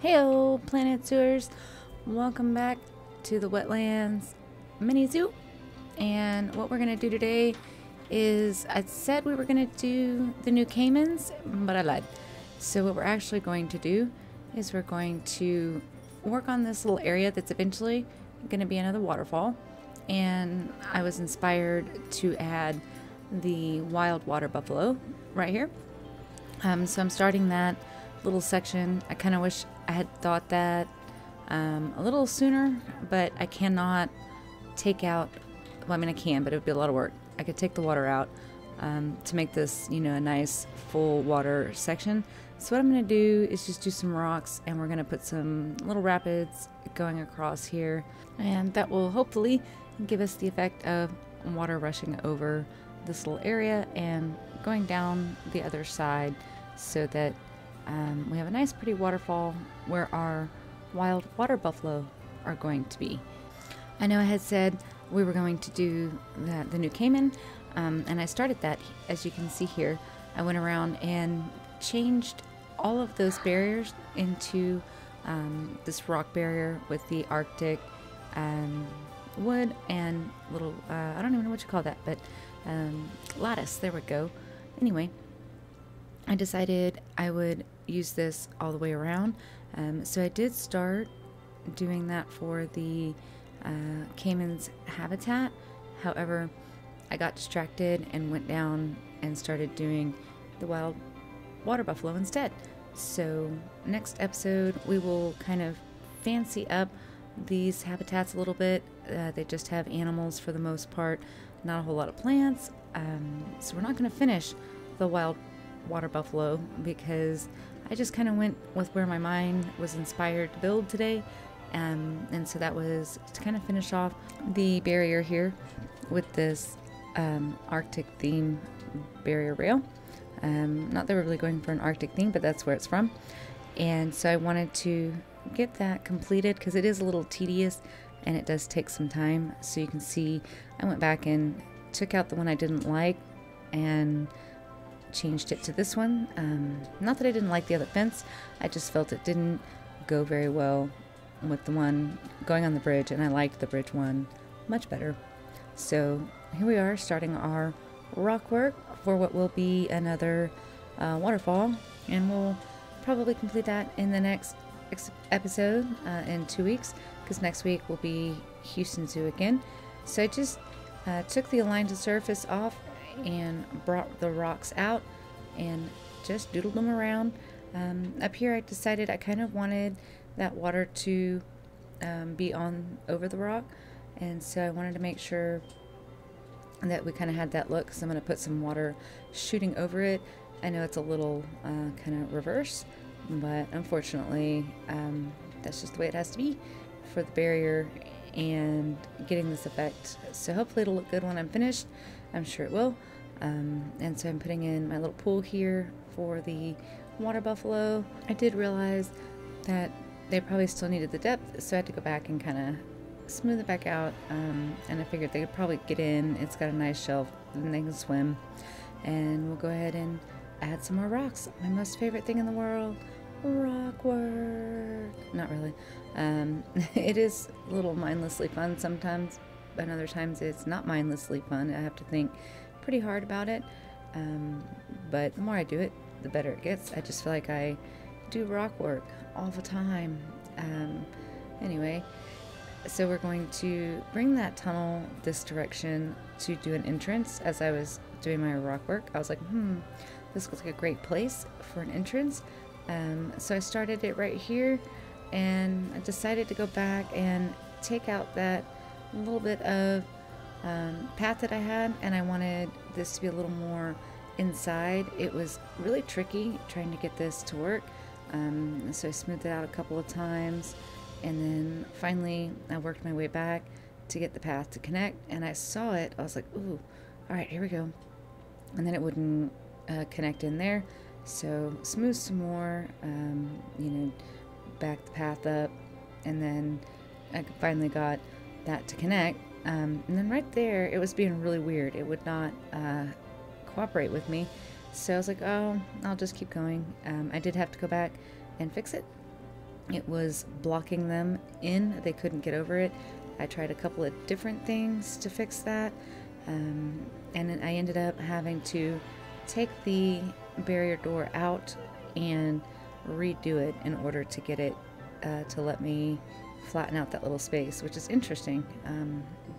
Heyo, Planet Zoers! Welcome back to the Wetlands Mini Zoo. And what we're gonna do today is, I said we were gonna do the new caimans, but I lied. So what we're actually going to do is we're going to work on this little area that's eventually gonna be another waterfall. And I was inspired to add the wild water buffalo right here. So I'm starting that little section. I kind of wish I had thought that a little sooner, but I cannot take out, well, I mean I can, but it would be a lot of work. I could take the water out to make this, you know, a nice full water section. So what I'm going to do is just do some rocks, and we're going to put some little rapids going across here, and that will hopefully give us the effect of water rushing over this little area and going down the other side, so that we have a nice pretty waterfall where our wild water buffalo are going to be. I know I had said we were going to do the new caiman, and I started that, as you can see here. I went around and changed all of those barriers into this rock barrier with the Arctic wood and little, I don't even know what you call that, but lattice, there we go. Anyway, I decided I would use this all the way around, so I did start doing that for the caiman's habitat. However, I got distracted and went down and started doing the wild water buffalo instead. So next episode we will kind of fancy up these habitats a little bit. They just have animals for the most part, not a whole lot of plants, so we're not going to finish the wild water buffalo because I just kind of went with where my mind was inspired to build today, and so that was to kind of finish off the barrier here with this Arctic theme barrier rail. Not that we're really going for an Arctic theme, but that's where it's from, and so I wanted to get that completed because it is a little tedious and it does take some time. So you can see I went back and took out the one I didn't like and changed it to this one. Not that I didn't like the other fence, I just felt it didn't go very well with the one going on the bridge, and I liked the bridge one much better. So here we are starting our rock work for what will be another waterfall, and we'll probably complete that in the next episode in 2 weeks, because next week will be Houston Zoo again. So I just took the aligned surface off and brought the rocks out and just doodled them around. Up here I decided I kind of wanted that water to be on over the rock, and so I wanted to make sure that we kind of had that look, so I'm going to put some water shooting over it. I know it's a little kind of reverse, but unfortunately that's just the way it has to be for the barrier and getting this effect. So hopefully it'll look good when I'm finished. I'm sure it will. And so I'm putting in my little pool here for the water buffalo. I did realize that they probably still needed the depth, so I had to go back and kind of smooth it back out, and I figured they could probably get in. It's got a nice shelf and they can swim, and we'll go ahead and add some more rocks. My most favorite thing in the world, rock work. Not really. It is a little mindlessly fun sometimes, and other times it's not mindlessly fun. I have to think pretty hard about it, but the more I do it, the better it gets. I just feel like I do rock work all the time. Anyway, so we're going to bring that tunnel this direction to do an entrance. As I was doing my rock work, I was like, this looks like a great place for an entrance. So I started it right here, and I decided to go back and take out that little bit of path that I had, and I wanted this to be a little more inside. It was really tricky trying to get this to work, so I smoothed it out a couple of times, and then finally I worked my way back to get the path to connect, and I saw it. I was like, ooh, alright, here we go. And then it wouldn't connect in there, so smooth some more, you know, back the path up, and then I finally got that to connect, and then right there it was being really weird. It would not cooperate with me, so I was like, oh, I'll just keep going. I did have to go back and fix it, It was blocking them in. They couldn't get over it. I tried a couple of different things to fix that, and then I ended up having to take the barrier door out and redo it in order to get it to let me flatten out that little space, which is interesting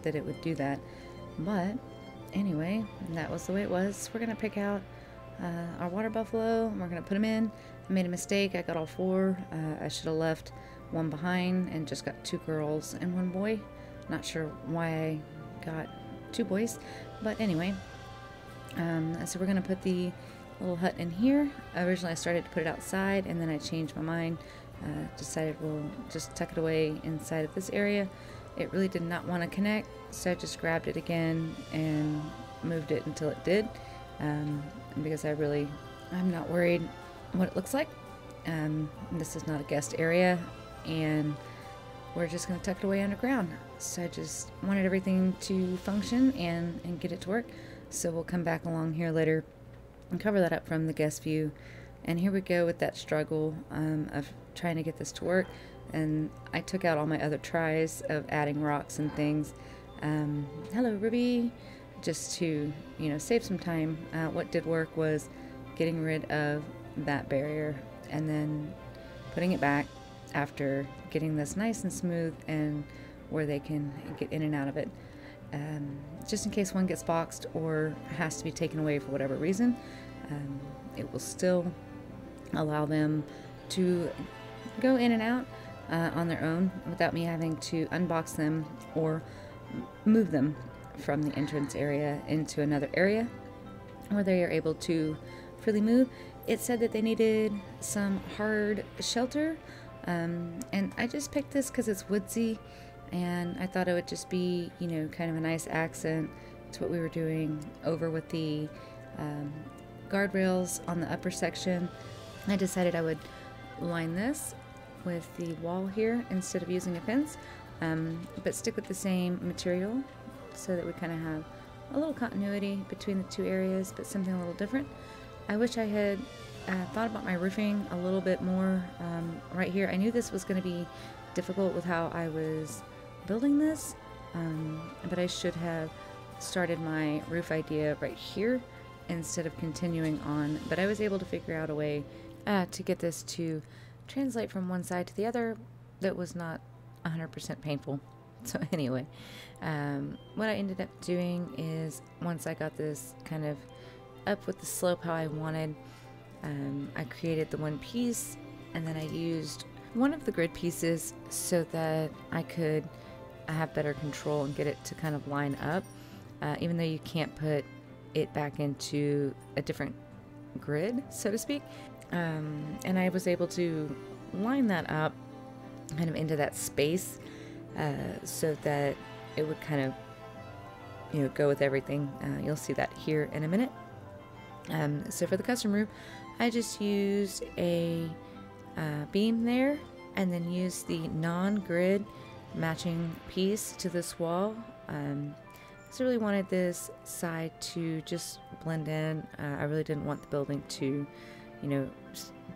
that it would do that. But anyway, that was the way it was. We're gonna pick out our water buffalo, and we're gonna put them in. I made a mistake. I got all four. I should have left one behind and just got two girls and one boy. Not sure why I got two boys, but anyway. So we're gonna put the little hut in here. Originally I started to put it outside, and then I changed my mind. Decided we'll just tuck it away inside of this area. It really did not want to connect, so I just grabbed it again and moved it until it did, because I'm not worried what it looks like. This is not a guest area, and we're just going to tuck it away underground. So I just wanted everything to function and get it to work. So we'll come back along here later and cover that up from the guest view. And here we go with that struggle of trying to get this to work. And I took out all my other tries of adding rocks and things. Hello, Ruby. Just to, you know, save some time. What did work was getting rid of that barrier and then putting it back after getting this nice and smooth and where they can get in and out of it, just in case one gets boxed or has to be taken away for whatever reason. It will still allow them to go in and out on their own without me having to unbox them or move them from the entrance area into another area where they are able to freely move. It said that they needed some hard shelter, and I just picked this because it's woodsy, and I thought it would just be, you know, kind of a nice accent to what we were doing over with the guardrails on the upper section. I decided I would line this with the wall here instead of using a fence, but stick with the same material so that we kind of have a little continuity between the two areas, but something a little different. I wish I had thought about my roofing a little bit more right here. I knew this was going to be difficult with how I was building this, but I should have started my roof idea right here instead of continuing on. But I was able to figure out a way to get this to translate from one side to the other that was not 100% painful. So anyway, what I ended up doing is, once I got this kind of up with the slope how I wanted, I created the one piece, and then I used one of the grid pieces so that I could have better control and get it to kind of line up, even though you can't put it back into a different grid, so to speak. And I was able to line that up kind of into that space so that it would kind of, you know, go with everything. You'll see that here in a minute. So for the custom roof, I just used a beam there, and then used the non-grid matching piece to this wall. So I really wanted this side to just blend in. I really didn't want the building to, you know,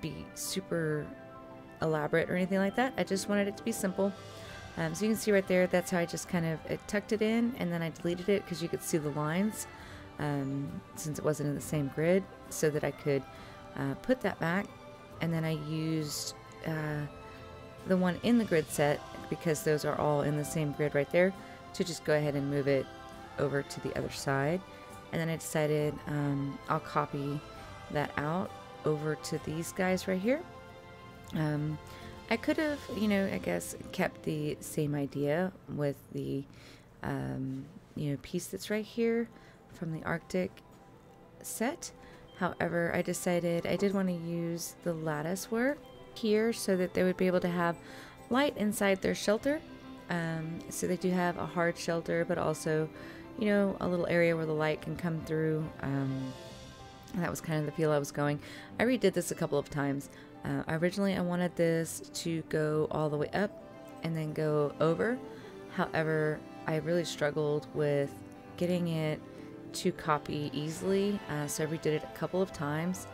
be super elaborate or anything like that. I just wanted it to be simple. So you can see right there, that's how I just kind of tucked it in, and then I deleted it because you could see the lines. Since it wasn't in the same grid, so that I could put that back. And then I used the one in the grid set, because those are all in the same grid right there, to just go ahead and move it over to the other side. And then I decided I'll copy that out over to these guys right here. I could have, you know, I guess kept the same idea with the you know, piece that's right here from the Arctic set. However, I decided I did want to use the lattice work here so that they would be able to have light inside their shelter. So they do have a hard shelter, but also, you know, a little area where the light can come through. That was kind of the feel I was going. I redid this a couple of times. Originally I wanted this to go all the way up and then go over. However, I really struggled with getting it to copy easily, so I redid it a couple of times.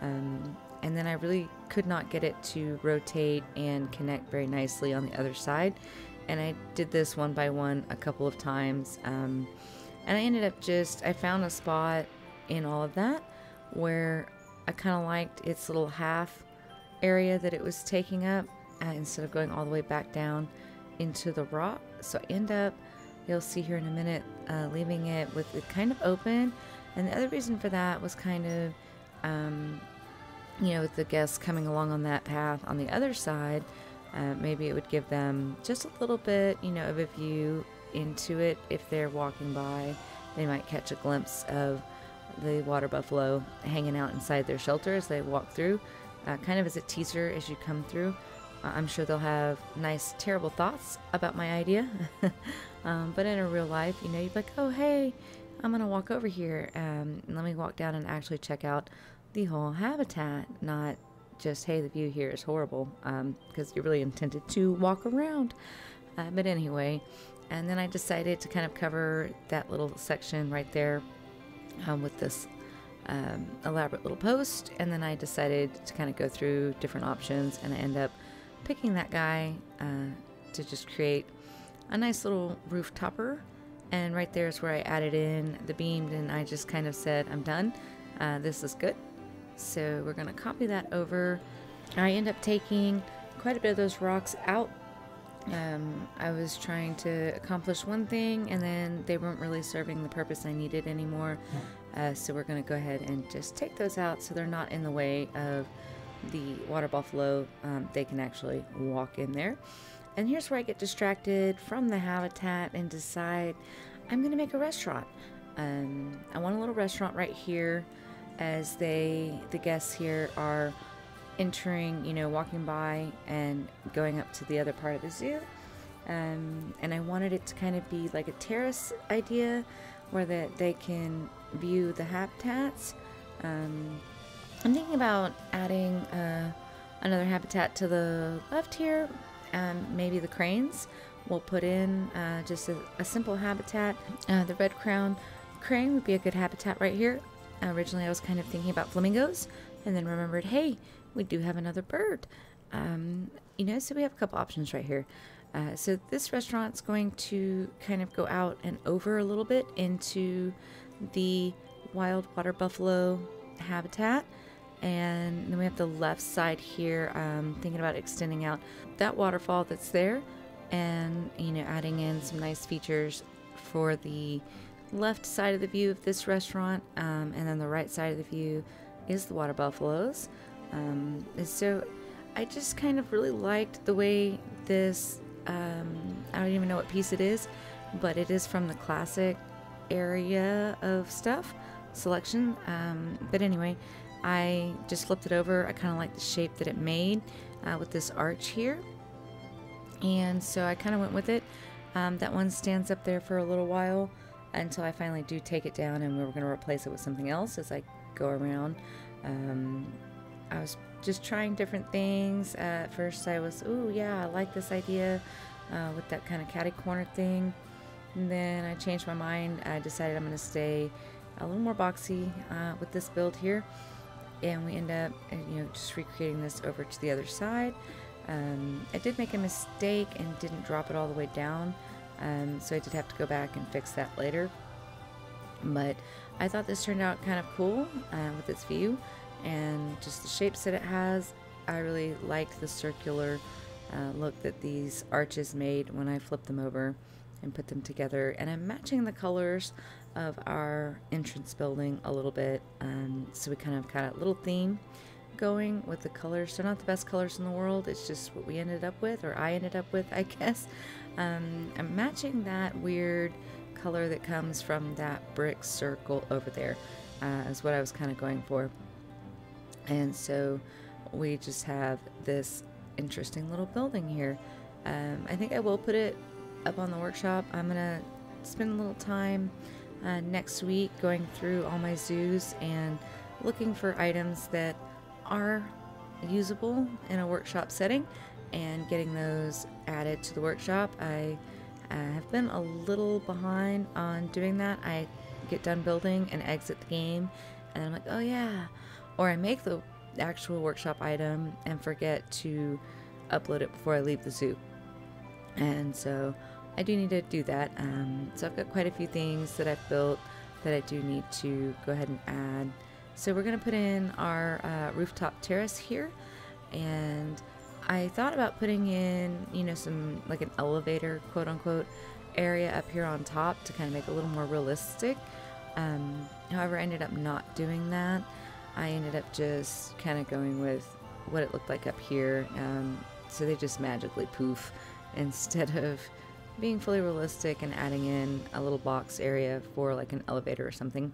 And then I really could not get it to rotate and connect very nicely on the other side. And I did this one by one a couple of times. And I ended up I found a spot in all of that where I kind of liked its little half area that it was taking up instead of going all the way back down into the rock. So I end up, you'll see here in a minute, leaving it with it kind of open. And the other reason for that was kind of, you know, with the guests coming along on that path on the other side, maybe it would give them just a little bit, you know, of a view into it. If they're walking by, they might catch a glimpse of the water buffalo hanging out inside their shelter as they walk through, kind of as a teaser as you come through. I'm sure they'll have nice, terrible thoughts about my idea. But in a real life, you know, you'd be like, oh, hey, I'm going to walk over here. And let me walk down and actually check out the whole habitat, not just, hey, the view here is horrible, because you're really intended to walk around. But anyway, and then I decided to kind of cover that little section right there with this elaborate little post. And then I decided to kind of go through different options, and I end up picking that guy to just create a nice little roof topper. And right there is where I added in the beamed, and I just kind of said, I'm done. This is good. So we're going to copy that over. I end up taking quite a bit of those rocks out. I was trying to accomplish one thing, and then they weren't really serving the purpose I needed anymore. So we're going to go ahead and just take those out so they're not in the way of the water buffalo. They can actually walk in there. And here's where I get distracted from the habitat and decide I'm going to make a restaurant. I want a little restaurant right here as the guests here are entering, you know, walking by and going up to the other part of the zoo. And I wanted it to kind of be like a terrace idea where they can view the habitats. I'm thinking about adding another habitat to the left here. Maybe the cranes. We'll put in just a simple habitat. The red-crowned crane would be a good habitat right here. Originally I was kind of thinking about flamingos, and then remembered, hey, we do have another bird. You know, so we have a couple options right here. So this restaurant's going to kind of go out and over a little bit into the wild water buffalo habitat. And then we have the left side here, thinking about extending out that waterfall that's there, and, you know, adding in some nice features for the left side of the view of this restaurant. And then the right side of the view is the water buffaloes. And so I just kind of really liked the way this, I don't even know what piece it is, but it is from the classic area of stuff selection. But anyway, I just flipped it over. I kind of like the shape that it made with this arch here. And so I kind of went with it. That one stands up there for a little while until I finally do take it down, and we're going to replace it with something else as I go around. I was just trying different things. At first I was, oh yeah, I like this idea with that kind of catty corner thing. And then I changed my mind. I decided I'm going to stay a little more boxy with this build here. And we end up, you know, just recreating this over to the other side. I did make a mistake and didn't drop it all the way down, so I did have to go back and fix that later. But I thought this turned out kind of cool with its view and just the shapes that it has. I really liked the circular look that these arches made when I flipped them over and put them together. And I'm matching the colors of our entrance building a little bit, so we kind of got a little theme going with the colors. They're not the best colors in the world, it's just what we ended up with, or I ended up with, I guess. I'm matching that weird color that comes from that brick circle over there, is what I was kind of going for. And so we just have this interesting little building here. I think I will put it up on the workshop. I'm gonna spend a little time next week going through all my zoos and looking for items that are usable in a workshop setting and getting those added to the workshop. I have been a little behind on doing that. I get done building and exit the game, and I'm like, oh yeah, or I make the actual workshop item and forget to upload it before I leave the zoo. And so I do need to do that. So I've got quite a few things that I've built that I do need to go ahead and add. So we're going to put in our rooftop terrace here, and I thought about putting in, you know, some like an elevator, quote unquote, area up here on top to kind of make it a little more realistic. However, I ended up not doing that. I ended up just kind of going with what it looked like up here. So they just magically poof instead of being fully realistic and adding in a little box area for like an elevator or something.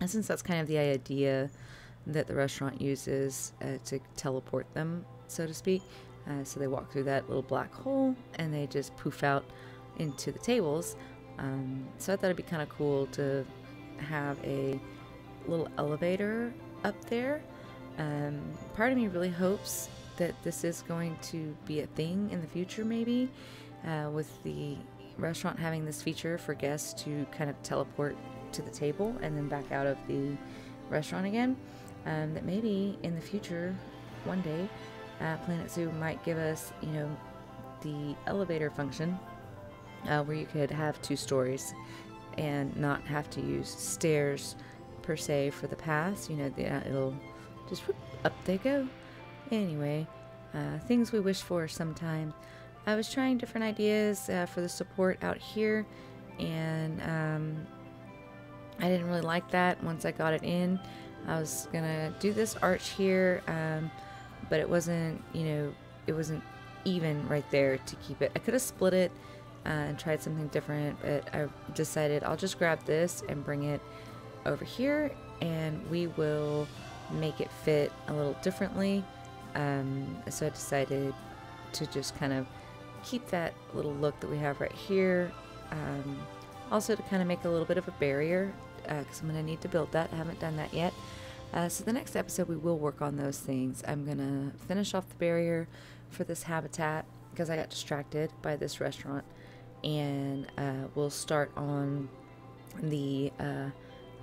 And since that's kind of the idea that the restaurant uses to teleport them, so to speak, so they walk through that little black hole and they just poof out into the tables. So I thought it'd be kind of cool to have a little elevator up there. Part of me really hopes that this is going to be a thing in the future, maybe, with the restaurant having this feature for guests to kind of teleport to the table and then back out of the restaurant again. That maybe in the future, one day, Planet Zoo might give us, you know, the elevator function where you could have 2 stories and not have to use stairs per se for the pass. You know, it'll just whoop, up they go. Anyway, things we wish for sometimes. I was trying different ideas for the support out here, and I didn't really like that once I got it in. I was gonna do this arch here, but it wasn't, you know, it wasn't even right there to keep it. I could have split it and tried something different, but I decided I'll just grab this and bring it over here, and we will make it fit a little differently. So I decided to just kind of keep that little look that we have right here. Also to kind of make a little bit of a barrier, because I'm going to need to build that. I haven't done that yet. So the next episode we will work on those things. I'm going to finish off the barrier for this habitat because I got distracted by this restaurant, and we'll start on the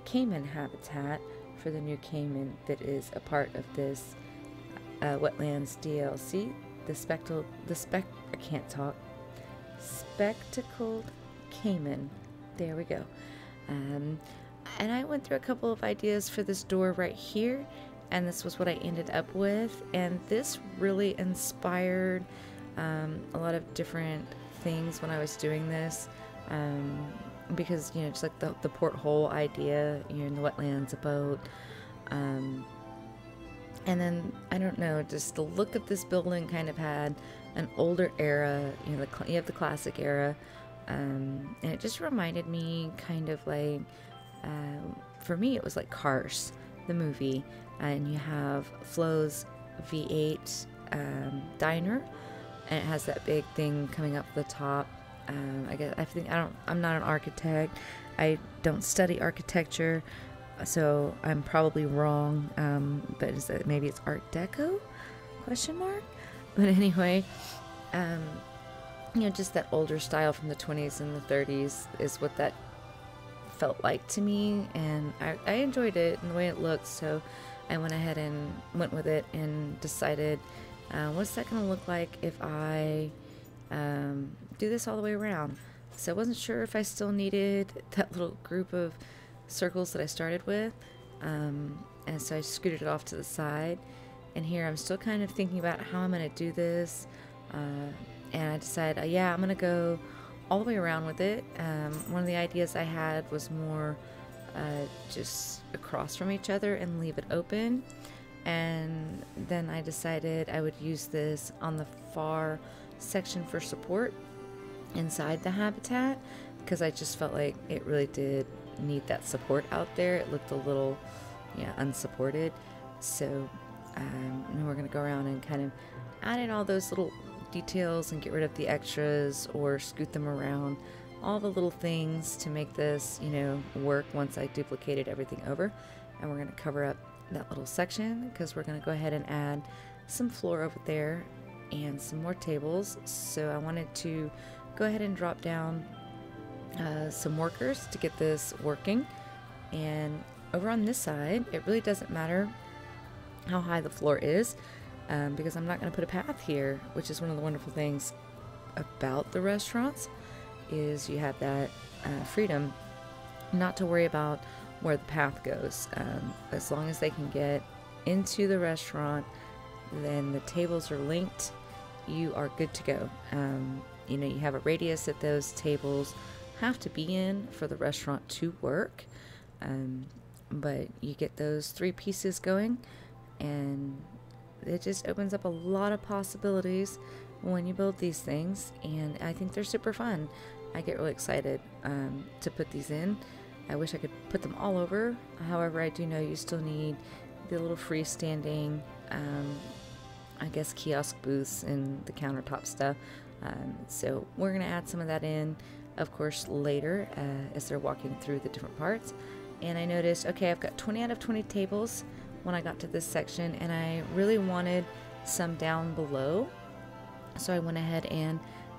caiman habitat for the new caiman that is a part of this wetlands DLC, spectacled caiman. There we go. And I went through a couple of ideas for this door right here, and this was what I ended up with, and this really inspired a lot of different things when I was doing this, because, you know, just like the porthole idea, you know, in the wetlands, a boat, and then, I don't know, just the look of this building kind of had an older era, you know, you have the classic era, and it just reminded me kind of like, for me it was like Cars, the movie, and you have Flo's V8 diner, and it has that big thing coming up the top. I'm not an architect. I don't study architecture, so I'm probably wrong. But is that, maybe it's Art Deco? ? But anyway, you know, just that older style from the 20s and the 30s is what that felt like to me, and I enjoyed it and the way it looked, so I went ahead and went with it and decided, what's that going to look like if I do this all the way around? So I wasn't sure if I still needed that little group of circles that I started with, and so I scooted it off to the side, and here I'm still kind of thinking about how I'm going to do this, and I decided, yeah, I'm going to go all the way around with it. One of the ideas I had was more just across from each other and leave it open, and then I decided I would use this on the far section for support inside the habitat, because I just felt like it really did need that support out there. It looked a little, yeah, unsupported. So and we're gonna go around and kind of add in all those little details and get rid of the extras or scoot them around, all the little things to make this, you know, work once I duplicated everything over. And we're going to cover up that little section because we're going to go ahead and add some floor over there and some more tables. So I wanted to go ahead and drop down some workers to get this working. And over on this side, it really doesn't matter how high the floor is, because I'm not going to put a path here, which is one of the wonderful things about the restaurants, is you have that freedom not to worry about where the path goes. As long as they can get into the restaurant, then the tables are linked, you are good to go. You know, you have a radius that those tables have to be in for the restaurant to work, but you get those three pieces going, and it just opens up a lot of possibilities when you build these things, and I think they're super fun. I get really excited to put these in. I wish I could put them all over. However, I do know you still need the little freestanding, I guess, kiosk booths and the countertop stuff. So we're going to add some of that in, of course, later as they're walking through the different parts. And I noticed, okay, I've got 20 out of 20 tables when I got to this section, and I really wanted some down below. So I went ahead and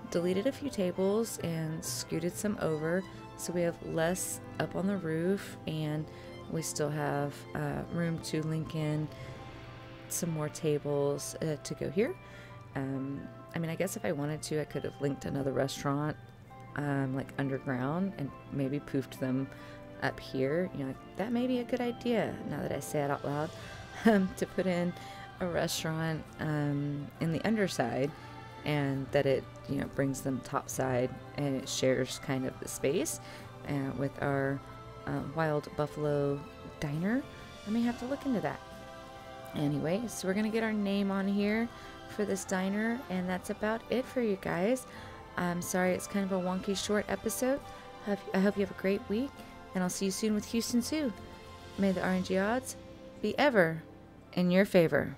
deleted a few tables and scooted some over, so we have less up on the roof, and we still have room to link in some more tables to go here. I mean, I guess if I wanted to, I could have linked another restaurant like underground and maybe poofed them up here. You know, that may be a good idea, now that I say it out loud, to put in a restaurant in the underside, and that it, you know, brings them topside, and it shares kind of the space with our wild buffalo diner. I may have to look into that. Anyway, so we're gonna get our name on here for this diner, and that's about it for you guys. I'm sorry it's kind of a wonky short episode. I hope you have a great week, and I'll see you soon with Houston Zoo. May the RNG odds be ever in your favor.